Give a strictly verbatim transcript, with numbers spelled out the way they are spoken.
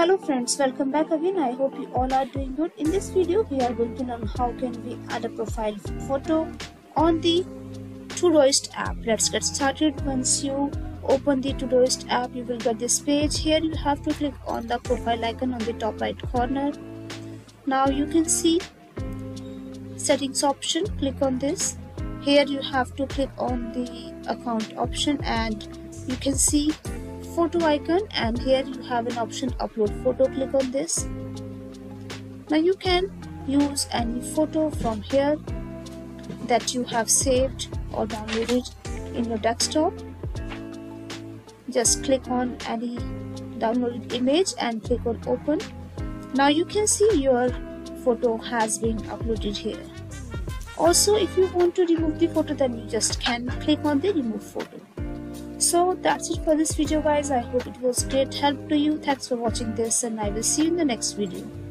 Hello friends, welcome back again. I hope you all are doing good. In this video we are going to learn how can we add a profile photo on the Todoist app. Let's get started. Once you open the Todoist app, you will get this page. Here you have to click on the profile icon on the top right corner. Now you can see settings option, click on this. Here you have to click on the account option and you can see photo icon, and here you have an option upload photo. Click on this. Now you can use any photo from here that you have saved or downloaded in your desktop. Just click on any downloaded image and click on open. Now you can see your photo has been uploaded here. Also, if you want to remove the photo, then you just can click on the remove photo. So that's it for this video guys. I hope it was great help to you. Thanks for watching this and I will see you in the next video.